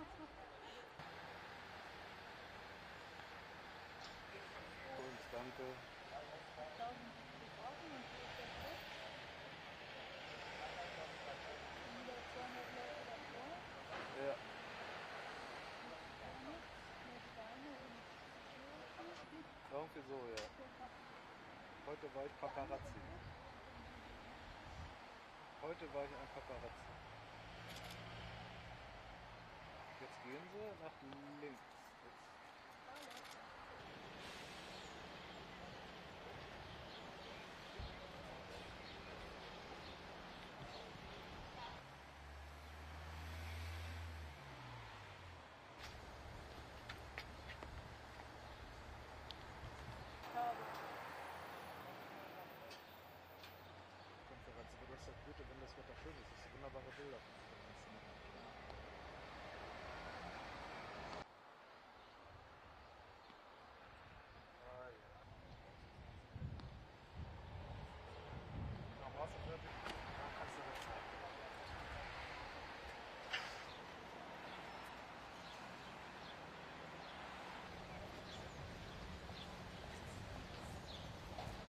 Und danke. Ja. Irgendwie so, ja. Heute war ich Paparazzi. Heute war ich ein Paparazzi. Jetzt gehen sie nach links.